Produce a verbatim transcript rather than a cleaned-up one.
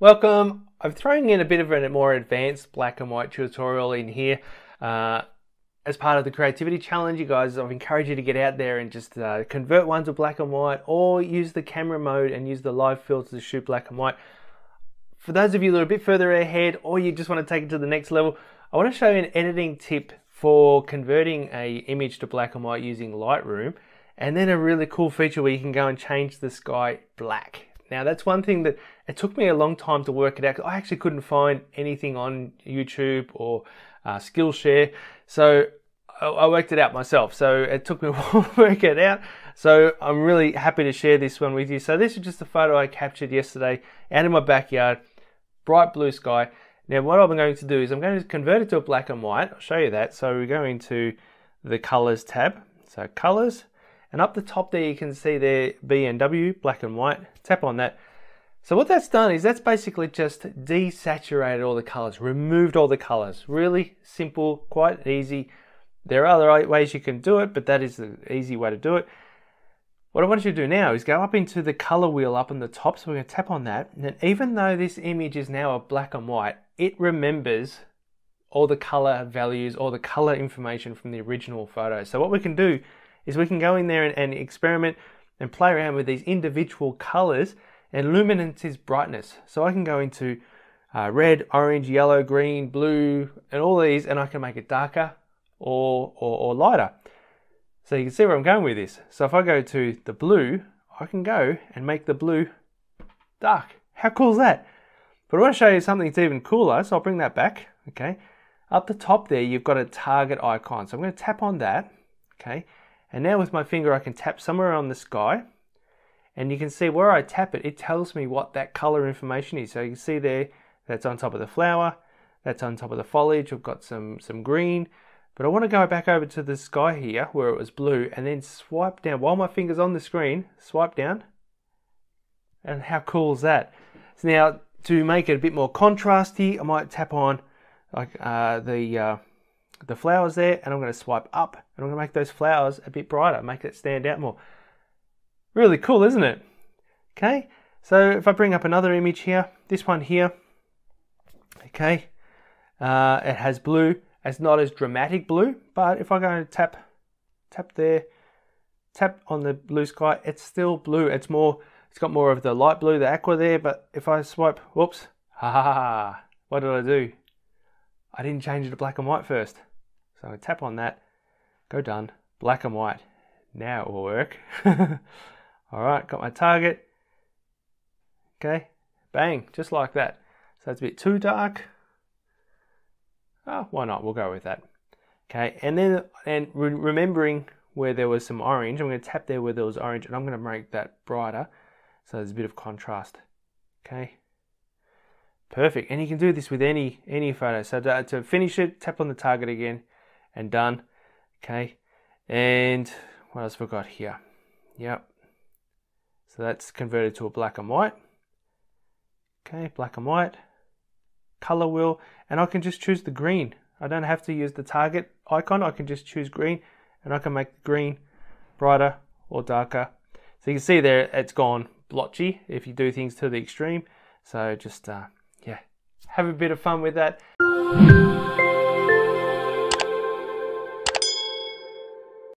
Welcome. I'm throwing in a bit of a more advanced black and white tutorial in here. Uh, as part of the creativity challenge, you guys, I've encouraged you to get out there and just uh, convert one to black and white, or use the camera mode and use the live filter to shoot black and white. For those of you that are a bit further ahead, or you just want to take it to the next level, I want to show you an editing tip for converting an image to black and white using Lightroom, and then a really cool feature where you can go and change the sky black. Now that's one thing that it took me a long time to work it out. I actually couldn't find anything on YouTube or uh, Skillshare, so I, I worked it out myself. So it took me a while to work it out. So I'm really happy to share this one with you. So this is just a photo I captured yesterday out in my backyard. Bright blue sky. Now what I'm going to do is I'm going to convert it to a black and white. I'll show you that. So we go into the colors tab. So colors, and up the top there you can see there B N W, black and white. Tap on that. So what that's done is that's basically just desaturated all the colors, removed all the colors. Really simple, quite easy. There are other ways you can do it, but that is the easy way to do it. What I want you to do now is go up into the color wheel up on the top. So we're going to tap on that. And even though this image is now a black and white, it remembers all the color values, all the color information from the original photo. So what we can do is we can go in there and, and experiment and play around with these individual colors, and luminance is brightness. So I can go into uh, red, orange, yellow, green, blue, and all these, and I can make it darker or, or, or lighter. So you can see where I'm going with this. So if I go to the blue, I can go and make the blue dark. How cool is that? But I want to show you something that's even cooler, so I'll bring that back, okay? Up the top there, you've got a target icon. So I'm going to tap on that, okay? And now with my finger, I can tap somewhere on the sky, and you can see where I tap it, it tells me what that color information is. So you can see there, that's on top of the flower, that's on top of the foliage, we've got some, some green. But I want to go back over to the sky here where it was blue, and then swipe down while my finger's on the screen, swipe down. And how cool is that? So now to make it a bit more contrasty, I might tap on like uh, the uh, the flowers there, and I'm going to swipe up, and I'm going to make those flowers a bit brighter, make it stand out more. Really cool, isn't it? Okay, so if I bring up another image here, this one here, okay, uh, it has blue. It's not as dramatic blue, but if I go and tap, tap there, tap on the blue sky, it's still blue. It's more, it's got more of the light blue, the aqua there, but if I swipe, whoops, ha ha ha, what did I do? I didn't change it to black and white first. So I tap on that, go done, black and white. Now it will work. All right, got my target. Okay, bang, just like that. So it's a bit too dark. Oh, why not? We'll go with that. Okay, and then and re remembering where there was some orange, I'm going to tap there where there was orange, and I'm going to make that brighter, so there's a bit of contrast. Okay, perfect. And you can do this with any any photo. So to, to finish it, tap on the target again, and done. Okay, and what else have we got here? Yep. So that's converted to a black and white. Okay, black and white. Color wheel, and I can just choose the green. I don't have to use the target icon, I can just choose green, and I can make the green brighter or darker. So you can see there it's gone blotchy if you do things to the extreme. So just uh, yeah, have a bit of fun with that.